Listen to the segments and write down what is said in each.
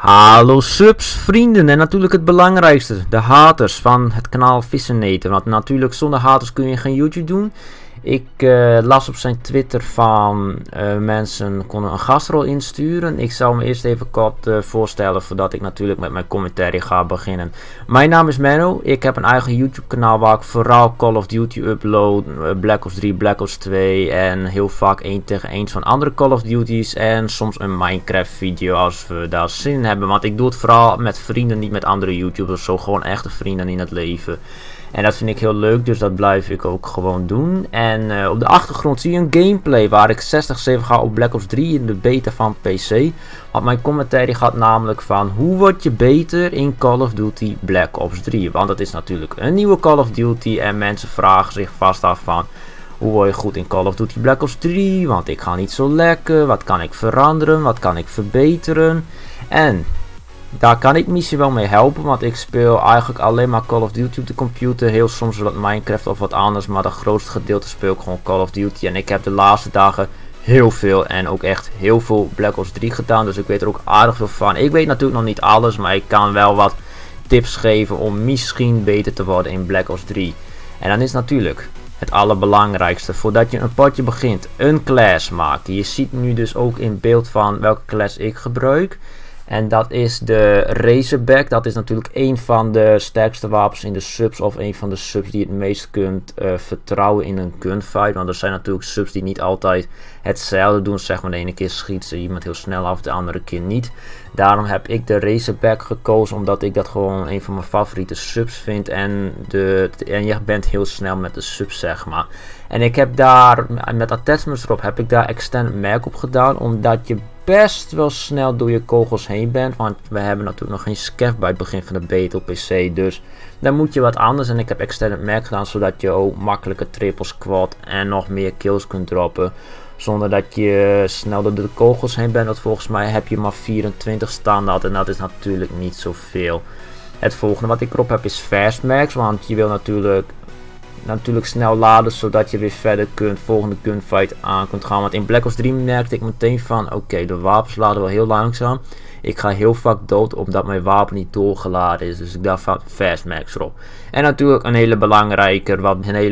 Hallo subs, vrienden en natuurlijk het belangrijkste, de haters van het kanaal Visseneten. Want natuurlijk zonder haters kun je geen YouTube doen. Ik las op zijn Twitter van mensen konden een gastrol insturen. Ik zal me eerst even kort voorstellen voordat ik natuurlijk met mijn commentaar ga beginnen. Mijn naam is Menno. Ik heb een eigen YouTube kanaal waar ik vooral Call of Duty upload. Black Ops 3, Black Ops 2 en heel vaak 1 tegen 1 van andere Call of Duties. En soms een Minecraft video als we daar zin in hebben. Want ik doe het vooral met vrienden, niet met andere YouTubers. Zo gewoon echte vrienden in het leven. En dat vind ik heel leuk, dus dat blijf ik ook gewoon doen. En op de achtergrond zie je een gameplay waar ik 60-7 ga op Black Ops 3 in de beta van PC. Want mijn commentaar die gaat namelijk van hoe word je beter in Call of Duty Black Ops 3. Want dat is natuurlijk een nieuwe Call of Duty en mensen vragen zich vast af van hoe word je goed in Call of Duty Black Ops 3. Want ik ga niet zo lekker, wat kan ik veranderen, wat kan ik verbeteren. En daar kan ik misschien wel mee helpen, want ik speel eigenlijk alleen maar Call of Duty op de computer. Heel soms wat Minecraft of wat anders, maar dat grootste gedeelte speel ik gewoon Call of Duty. En ik heb de laatste dagen heel veel en ook echt heel veel Black Ops 3 gedaan, dus ik weet er ook aardig veel van. Ik weet natuurlijk nog niet alles, maar ik kan wel wat tips geven om misschien beter te worden in Black Ops 3. En dan is natuurlijk het allerbelangrijkste, voordat je een potje begint, een class maken. Je ziet nu dus ook in beeld van welke class ik gebruik. En dat is de Razorback. Dat is natuurlijk een van de sterkste wapens in de subs. Of een van de subs die het meest kunt vertrouwen in een gunfight. Want er zijn natuurlijk subs die niet altijd hetzelfde doen. Zeg maar, de ene keer schiet ze iemand heel snel af, de andere keer niet. Daarom heb ik de Razorback gekozen. Omdat ik dat gewoon een van mijn favoriete subs vind. En je bent heel snel met de subs, zeg maar. En ik heb daar, met attachments erop, heb ik daar extend merk op gedaan. Omdat je best wel snel door je kogels heen bent, want we hebben natuurlijk nog geen scav bij het begin van de beta op PC, dus dan moet je wat anders. En ik heb extended merk gedaan zodat je ook makkelijker trippels, quad en nog meer kills kunt droppen zonder dat je snel door de kogels heen bent, want volgens mij heb je maar 24 standaard en dat is natuurlijk niet zoveel. Het volgende wat ik erop heb is fast max, want je wil natuurlijk snel laden zodat je weer verder kunt, volgende gunfight aan kunt gaan. Want in Black Ops 3 merkte ik meteen van oké, de wapens laden wel heel langzaam. Ik ga heel vaak dood omdat mijn wapen niet doorgeladen is, dus ik dacht van fast max erop. En natuurlijk een hele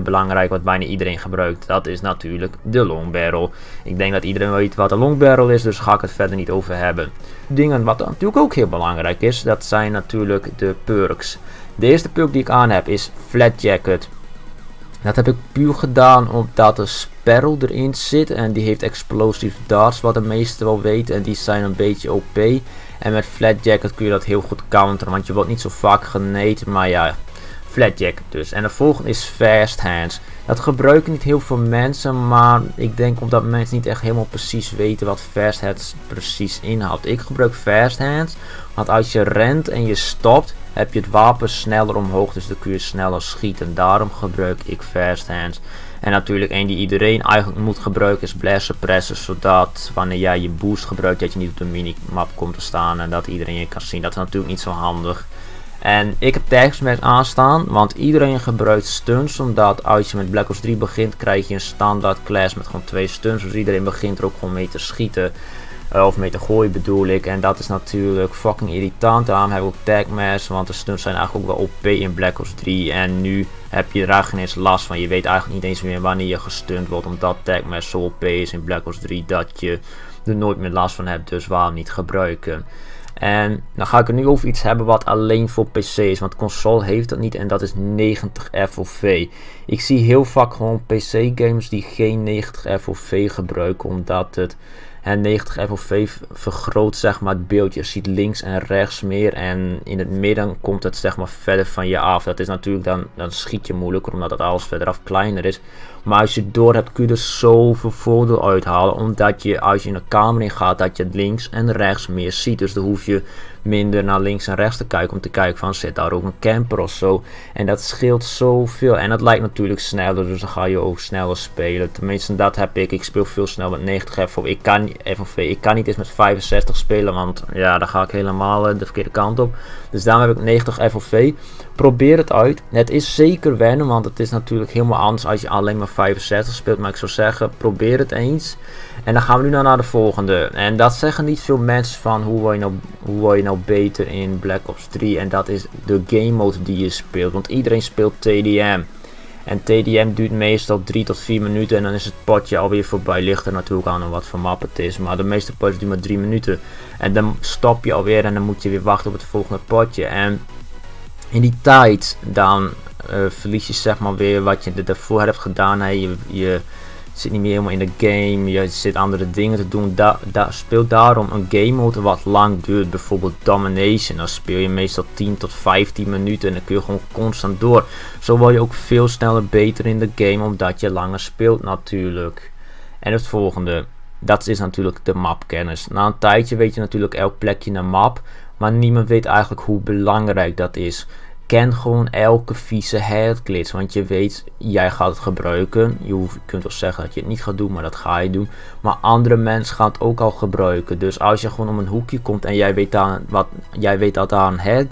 belangrijke wat bijna iedereen gebruikt, dat is natuurlijk de long barrel. Ik denk dat iedereen weet wat een long barrel is, dus ga ik het verder niet over hebben. Dingen wat natuurlijk ook heel belangrijk is, dat zijn natuurlijk de perks. De eerste perk die ik aan heb is flat jacket. Dat heb ik puur gedaan omdat de Sparrel erin zit en die heeft explosive darts, wat de meesten wel weten, en die zijn een beetje OP. En met flat jacket kun je dat heel goed counteren, want je wordt niet zo vaak geneed, maar ja, flat jacket dus. En de volgende is fast hands. Dat gebruiken niet heel veel mensen, maar ik denk omdat mensen niet echt helemaal precies weten wat fast hands precies inhoudt. Ik gebruik fast hands, want als je rent en je stopt, heb je het wapen sneller omhoog, dus dan kun je sneller schieten. Daarom gebruik ik fast hands. En natuurlijk een die iedereen eigenlijk moet gebruiken is blast suppressor, zodat wanneer jij je boost gebruikt dat je niet op de minimap komt te staan en dat iedereen je kan zien. Dat is natuurlijk niet zo handig. En ik heb tijdsmerk aanstaan, want iedereen gebruikt stunts, omdat als je met Black Ops 3 begint krijg je een standaard class met gewoon 2 stunts, dus iedereen begint er ook gewoon mee te schieten. Of mee te gooien bedoel ik. En dat is natuurlijk fucking irritant. Daarom heb ik ook tagmash. Want de stunts zijn eigenlijk ook wel OP in Black Ops 3. En nu heb je daar geen eens last van. Je weet eigenlijk niet eens meer wanneer je gestunt wordt. Omdat tagmash zo OP is in Black Ops 3. Dat je er nooit meer last van hebt. Dus waarom niet gebruiken. En dan ga ik er nu over iets hebben wat alleen voor PC is. Want console heeft dat niet. En dat is 90 FOV. Ik zie heel vaak gewoon PC games die geen 90 FOV gebruiken. Omdat het... En 90 FOV vergroot zeg maar het beeld. Je ziet links en rechts meer. En in het midden komt het zeg maar verder van je af. Dat is natuurlijk dan schiet je moeilijker. Omdat het alles verder af kleiner is. Maar als je het door hebt kun je er zoveel voordeel uithalen. Omdat je als je in de kamer in gaat. Dat je links en rechts meer ziet. Dus dan hoef je minder naar links en rechts te kijken. Om te kijken van zit daar ook een camper of zo. En dat scheelt zoveel. En dat lijkt natuurlijk sneller. Dus dan ga je ook sneller spelen. Tenminste dat heb ik. Ik speel veel sneller met 90 FOV. Ik kan niet eens met 65 spelen, want ja, daar ga ik helemaal de verkeerde kant op. Dus daarom heb ik 90 FOV. Probeer het uit. Het is zeker wennen, want het is natuurlijk helemaal anders als je alleen maar 65 speelt, maar ik zou zeggen, probeer het eens. En dan gaan we nu naar de volgende. En dat zeggen niet veel mensen van, hoe word je nou beter in Black Ops 3? En dat is de game mode die je speelt, want iedereen speelt TDM. En TDM duurt meestal 3 tot 4 minuten en dan is het potje alweer voorbij. Ligt er natuurlijk aan wat voor map het is, maar de meeste potjes duurt maar 3 minuten. En dan stop je alweer en dan moet je weer wachten op het volgende potje. En in die tijd dan verlies je zeg maar weer wat je daarvoor hebt gedaan. Hey, je zit niet meer helemaal in de game, je zit andere dingen te doen. Speelt daarom een game mode wat lang duurt. Bijvoorbeeld Domination, dan speel je meestal 10 tot 15 minuten en dan kun je gewoon constant door. Zo word je ook veel sneller beter in de game, omdat je langer speelt natuurlijk. En het volgende, dat is natuurlijk de mapkennis. Na een tijdje weet je natuurlijk elk plekje in de map, maar niemand weet eigenlijk hoe belangrijk dat is. Ken gewoon elke vieze headglitch, want je weet, jij gaat het gebruiken. Je kunt wel zeggen dat je het niet gaat doen, maar dat ga je doen. Maar andere mensen gaan het ook al gebruiken. Dus als je gewoon om een hoekje komt en jij weet dat daar een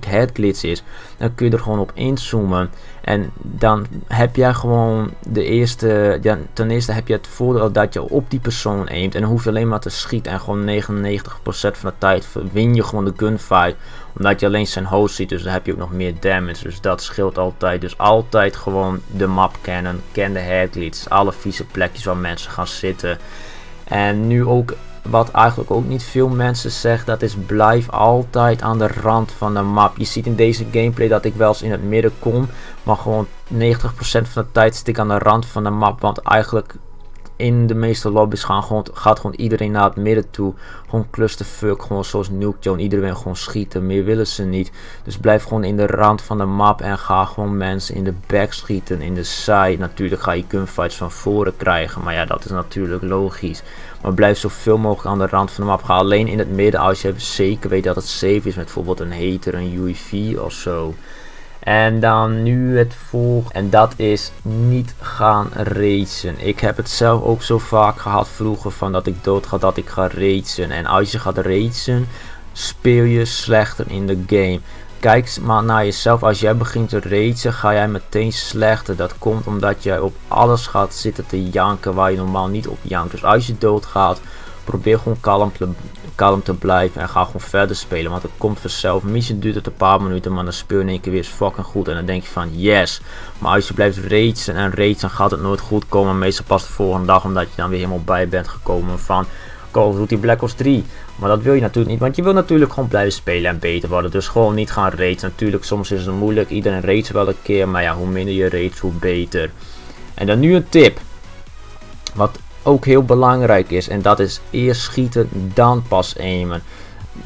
headglitch is, dan kun je er gewoon op inzoomen. En dan heb jij gewoon de eerste, ja, ten eerste heb je het voordeel dat je op die persoon aimt. En dan hoef je alleen maar te schieten en gewoon 99% van de tijd win je gewoon de gunfight. Omdat je alleen zijn hoofd ziet, dus dan heb je ook nog meer damage. Dus dat scheelt altijd. Dus altijd gewoon de map kennen. Ken de headglitches, alle vieze plekjes waar mensen gaan zitten. En nu ook, wat eigenlijk ook niet veel mensen zeggen, dat is blijf altijd aan de rand van de map. Je ziet in deze gameplay dat ik wel eens in het midden kom. Maar gewoon 90% van de tijd zit ik aan de rand van de map. Want eigenlijk in de meeste lobby's gaat gewoon iedereen naar het midden toe. Gewoon clusterfuck, gewoon zoals Nuketown. Iedereen gewoon schieten, meer willen ze niet. Dus blijf gewoon in de rand van de map en ga gewoon mensen in de back schieten, in de side. Natuurlijk ga je gunfights van voren krijgen, maar ja, dat is natuurlijk logisch. Maar blijf zoveel mogelijk aan de rand van de map. Ga alleen in het midden als je zeker weet dat het safe is met bijvoorbeeld een hater, een UAV of zo. En dan nu het volgende. En dat is niet gaan racen. Ik heb het zelf ook zo vaak gehad vroeger van dat ik dood ga dat ik ga racen. En als je gaat racen, speel je slechter in de game. Kijk maar naar jezelf. Als jij begint te racen, ga jij meteen slechter. Dat komt omdat jij op alles gaat zitten te janken waar je normaal niet op jankt. Dus als je doodgaat, probeer gewoon kalm te blijven en ga gewoon verder spelen, want het komt vanzelf. Misschien duurt het een paar minuten, maar dan speel je in één keer weer fucking goed en dan denk je van yes. Maar als je blijft racen en racen, gaat het nooit goed komen. Meestal pas de volgende dag, omdat je dan weer helemaal bij bent gekomen van Call of Duty Black Ops 3. Maar dat wil je natuurlijk niet, want je wil natuurlijk gewoon blijven spelen en beter worden. Dus gewoon niet gaan racen. Natuurlijk, soms is het moeilijk. Iedereen race wel een keer, maar ja, hoe minder je race, hoe beter. En dan nu een tip. Wat ook heel belangrijk is, en dat is eerst schieten dan pas aimen.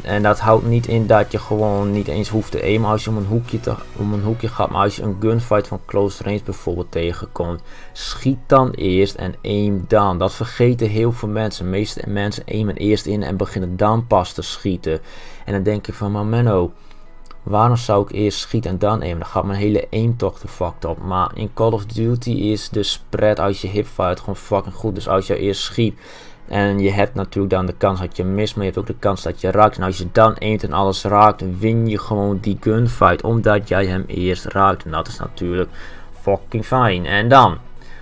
En dat houdt niet in dat je gewoon niet eens hoeft te aimen als je om een hoekje gaat, maar als je een gunfight van close range bijvoorbeeld tegenkomt, schiet dan eerst en aim dan. Dat vergeten heel veel mensen. De meeste mensen aimen eerst in en beginnen dan pas te schieten. En dan denk je van, maar Menno, waarom zou ik eerst schieten en dan aimen? Dan gaat mijn hele aimtocht de fucked op. Maar in Call of Duty is de spread als je hipfire gewoon fucking goed. Dus als je eerst schiet en je hebt natuurlijk dan de kans dat je mist, maar je hebt ook de kans dat je raakt. En als je dan aimt en alles raakt, win je gewoon die gunfight. Omdat jij hem eerst raakt. En dat is natuurlijk fucking fijn. En dan,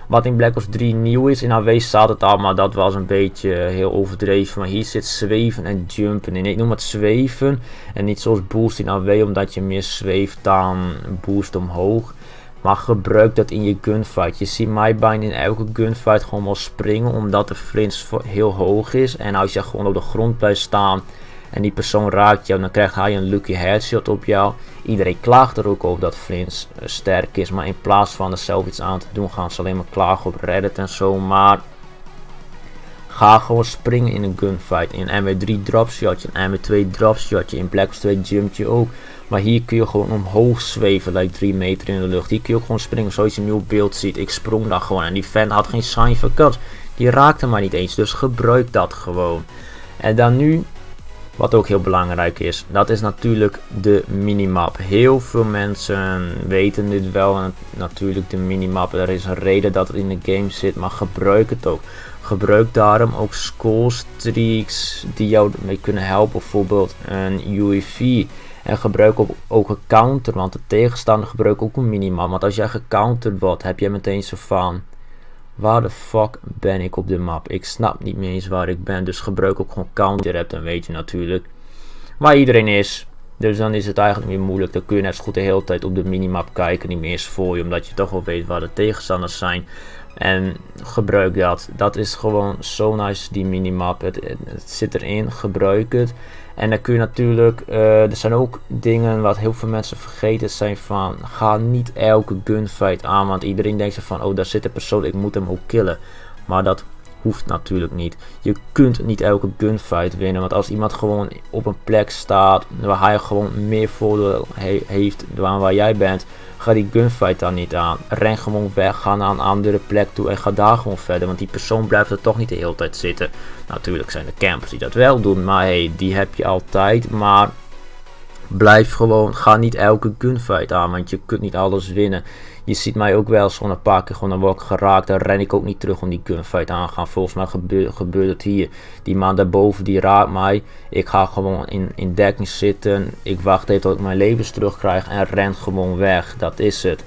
wat in Black Ops 3 nieuw is, in AW staat het al, maar dat was een beetje heel overdreven. Maar hier zit zweven en jumpen in. Ik noem het zweven en niet zoals boost in AW, omdat je meer zweeft dan boost omhoog. Maar gebruik dat in je gunfight. Je ziet mij bijna in elke gunfight gewoon wel springen, omdat de flinch heel hoog is. En als je gewoon op de grond blijft staan en die persoon raakt jou, dan krijgt hij een lucky headshot op jou. Iedereen klaagt er ook over dat Flint sterk is. Maar in plaats van er zelf iets aan te doen, gaan ze alleen maar klagen op Reddit en zo. Maar ga gewoon springen in een gunfight. In MW3 dropshotje, in MW2 dropshotje, in Black Ops 2 jumpje ook. Maar hier kun je gewoon omhoog zweven, like 3 meter in de lucht. Hier kun je ook gewoon springen, zoals je nu op beeld ziet. Ik sprong daar gewoon en die fan had geen sign van kans. Die raakte maar niet eens, dus gebruik dat gewoon. En dan nu, wat ook heel belangrijk is, dat is natuurlijk de minimap. Heel veel mensen weten dit wel. En natuurlijk de minimap, er is een reden dat het in de game zit, maar gebruik het ook. Gebruik daarom ook scorestreaks die jou mee kunnen helpen, bijvoorbeeld een UAV. En gebruik ook een counter, want de tegenstander gebruikt ook een minimap. Want als jij gecounterd wordt, heb jij meteen zo van, Waar de fuck ben ik op de map? Ik snap niet meer eens waar ik ben. Dus gebruik ook gewoon counter-app. Dan weet je natuurlijk waar iedereen is. Dus dan is het eigenlijk niet moeilijk. Dan kun je net zo goed de hele tijd op de minimap kijken. Die meer is voor je. Omdat je toch wel weet waar de tegenstanders zijn. En gebruik dat. Dat is gewoon zo nice, die minimap. Het zit erin. Gebruik het. En dan kun je natuurlijk... er zijn ook dingen wat heel veel mensen vergeten zijn van... Ga niet elke gunfight aan. Want iedereen denkt van... Oh, daar zit een persoon. Ik moet hem ook killen. Maar dat... hoeft natuurlijk niet. Je kunt niet elke gunfight winnen. Want als iemand gewoon op een plek staat. Waar hij gewoon meer voordeel heeft. Dan waar jij bent. Ga die gunfight dan niet aan. Ren gewoon weg. Ga naar een andere plek toe. En ga daar gewoon verder. Want die persoon blijft er toch niet de hele tijd zitten. Natuurlijk zijn er campers die dat wel doen. Maar hey, die heb je altijd. Maar blijf gewoon. Ga niet elke gunfight aan. Want je kunt niet alles winnen. Je ziet mij ook wel zo'n paar keer gewoon, dan word ik geraakt. Dan ren ik ook niet terug om die gunfight aan te gaan. Volgens mij gebeurt het hier. Die man daarboven die raakt mij. Ik ga gewoon in dekking zitten. Ik wacht even tot ik mijn levens terugkrijg. En ren gewoon weg. Dat is het.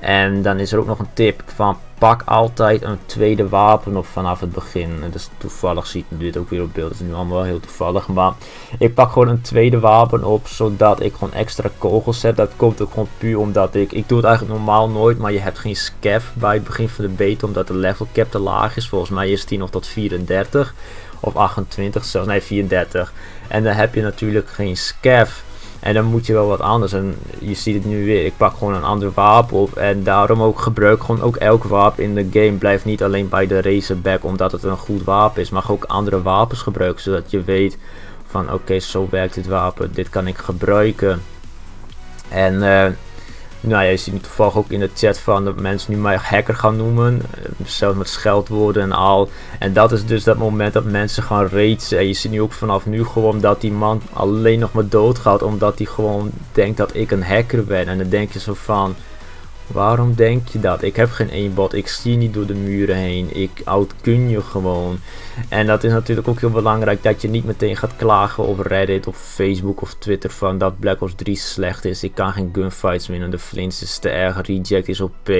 En dan is er ook nog een tip van pak altijd een tweede wapen op vanaf het begin. Dus toevallig ziet u dit ook weer op beeld. Dat is nu allemaal heel toevallig. Maar ik pak gewoon een tweede wapen op. Zodat ik gewoon extra kogels heb. Dat komt ook gewoon puur omdat ik doe het eigenlijk normaal nooit. Maar je hebt geen scaf bij het begin van de beta. Omdat de level cap te laag is. Volgens mij is die nog tot 34. Of 28 zelfs. Nee, 34. En dan heb je natuurlijk geen scaf. En dan moet je wel wat anders. En je ziet het nu weer. Ik pak gewoon een ander wapen op. En daarom ook gebruik gewoon ook elk wapen in de game. Blijf niet alleen bij de Razorback omdat het een goed wapen is. Maar ook andere wapens gebruiken. Zodat je weet van oké, zo werkt dit wapen. Dit kan ik gebruiken. En nou ja, je ziet nu toevallig ook in de chat van dat mensen nu mij hacker gaan noemen. Zelfs met scheldwoorden en al. En dat is dus dat moment dat mensen gaan raidsen. En je ziet nu ook vanaf nu gewoon dat die man alleen nog maar doodgaat. Omdat hij gewoon denkt dat ik een hacker ben. En dan denk je zo van... Waarom denk je dat? Ik heb geen aimbot. Ik zie niet door de muren heen. Ik outgun je gewoon. En dat is natuurlijk ook heel belangrijk. Dat je niet meteen gaat klagen op Reddit of Facebook of Twitter. Van dat Black Ops 3 slecht is. Ik kan geen gunfights winnen. De flints is te erg. Reject is OP.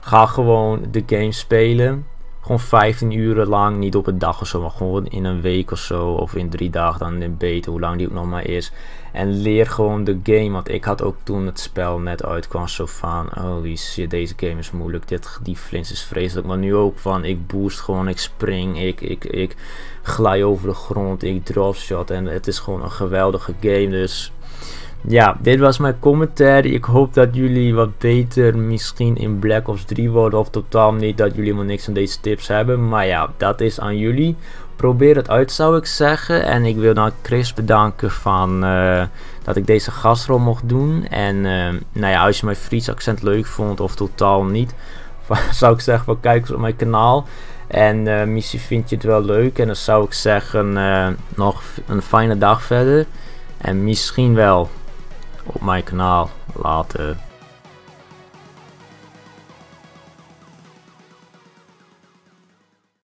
Ga gewoon de game spelen. Gewoon 15 uren lang. Niet op een dag of zo. Maar gewoon in een week of zo. Of in 3 dagen dan in beta. Hoe lang die ook nog maar is. En leer gewoon de game. Want ik had ook toen het spel net uitkwam. Zo van. Holy shit. Deze game is moeilijk. Die flins is vreselijk. Maar nu ook van. Ik boost gewoon. Ik spring. Ik glij over de grond. Ik dropshot. En het is gewoon een geweldige game. Dus. Ja, dit was mijn commentaar. Ik hoop dat jullie wat beter misschien in Black Ops 3 worden. Of totaal niet, dat jullie helemaal niks aan deze tips hebben. Maar ja, dat is aan jullie. Probeer het uit, zou ik zeggen. En ik wil dan Chris bedanken van dat ik deze gastrol mocht doen. En nou ja, als je mijn Fries accent leuk vond of totaal niet. Zou ik zeggen, wel kijkers op mijn kanaal. En misschien vind je het wel leuk. En dan zou ik zeggen, nog een fijne dag verder. En misschien wel... op mijn kanaal later.